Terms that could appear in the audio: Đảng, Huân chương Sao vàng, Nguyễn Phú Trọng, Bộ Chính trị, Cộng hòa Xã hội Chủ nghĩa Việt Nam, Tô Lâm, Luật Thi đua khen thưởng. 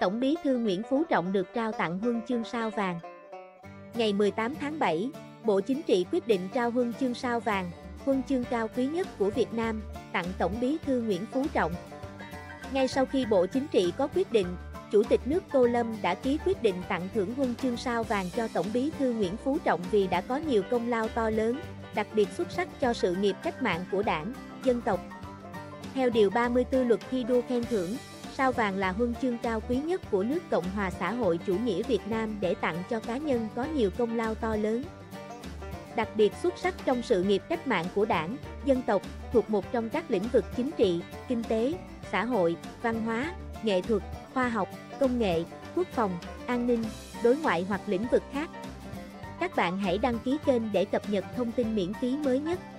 Tổng Bí thư Nguyễn Phú Trọng được trao tặng Huân chương Sao vàng. Ngày 18 tháng 7, Bộ Chính trị quyết định trao Huân chương Sao vàng, huân chương cao quý nhất của Việt Nam, tặng Tổng Bí thư Nguyễn Phú Trọng. Ngay sau khi Bộ Chính trị có quyết định, Chủ tịch nước Tô Lâm đã ký quyết định tặng thưởng Huân chương Sao vàng cho Tổng Bí thư Nguyễn Phú Trọng vì đã có nhiều công lao to lớn, đặc biệt xuất sắc cho sự nghiệp cách mạng của Đảng, dân tộc. Theo Điều 34 Luật Thi đua khen thưởng, Sao vàng là huân chương cao quý nhất của nước Cộng hòa Xã hội Chủ nghĩa Việt Nam để tặng cho cá nhân có nhiều công lao to lớn, đặc biệt xuất sắc trong sự nghiệp cách mạng của Đảng, dân tộc, thuộc một trong các lĩnh vực chính trị, kinh tế, xã hội, văn hóa, nghệ thuật, khoa học, công nghệ, quốc phòng, an ninh, đối ngoại hoặc lĩnh vực khác. Các bạn hãy đăng ký kênh để cập nhật thông tin miễn phí mới nhất.